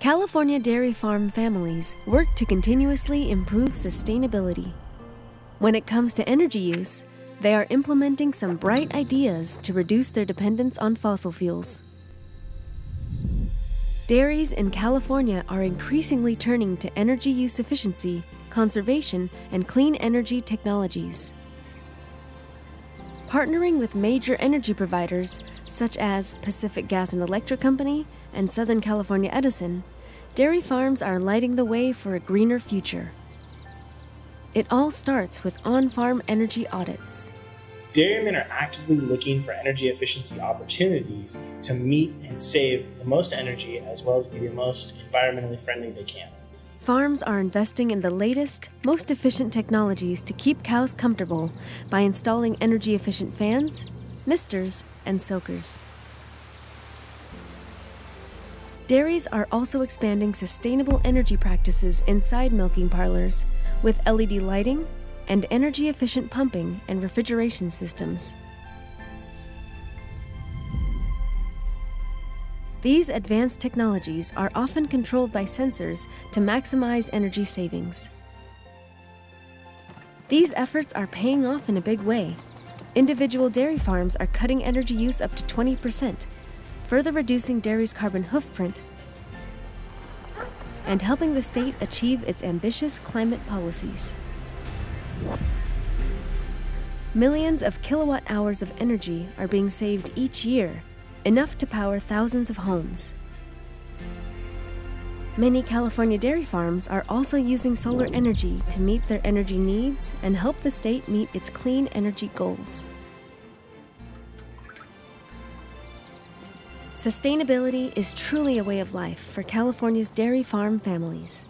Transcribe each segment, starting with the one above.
California dairy farm families work to continuously improve sustainability. When it comes to energy use, they are implementing some bright ideas to reduce their dependence on fossil fuels. Dairies in California are increasingly turning to energy use efficiency, conservation, and clean energy technologies. Partnering with major energy providers such as Pacific Gas and Electric Company and Southern California Edison, dairy farms are lighting the way for a greener future. It all starts with on-farm energy audits. Dairymen are actively looking for energy efficiency opportunities to meet and save the most energy as well as be the most environmentally friendly they can. Farms are investing in the latest, most efficient technologies to keep cows comfortable by installing energy-efficient fans, misters, and soakers. Dairies are also expanding sustainable energy practices inside milking parlors with LED lighting and energy-efficient pumping and refrigeration systems. These advanced technologies are often controlled by sensors to maximize energy savings. These efforts are paying off in a big way. Individual dairy farms are cutting energy use up to 20%. Further reducing dairy's carbon footprint and helping the state achieve its ambitious climate policies. Millions of kilowatt hours of energy are being saved each year, enough to power thousands of homes. Many California dairy farms are also using solar energy to meet their energy needs and help the state meet its clean energy goals. Sustainability is truly a way of life for California's dairy farm families.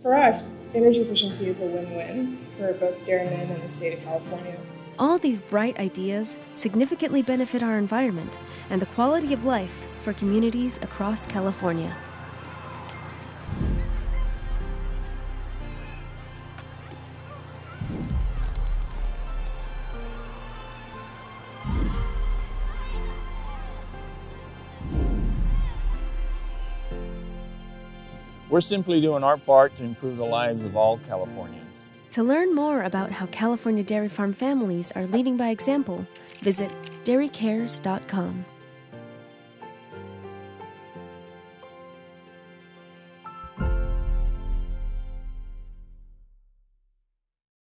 For us, energy efficiency is a win-win for both dairymen and the state of California. All these bright ideas significantly benefit our environment and the quality of life for communities across California. We're simply doing our part to improve the lives of all Californians. To learn more about how California dairy farm families are leading by example, visit dairycares.com.